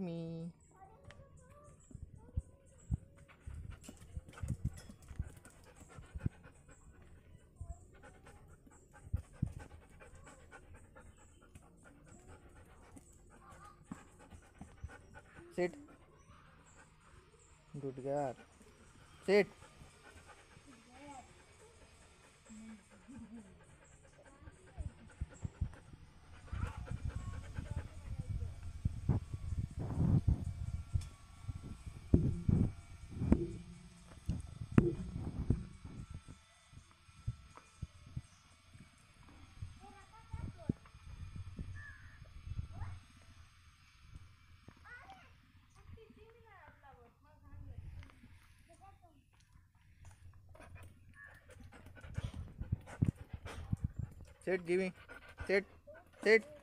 me. Sit. Good girl. Sit. Sit, give me. Sit. Sit.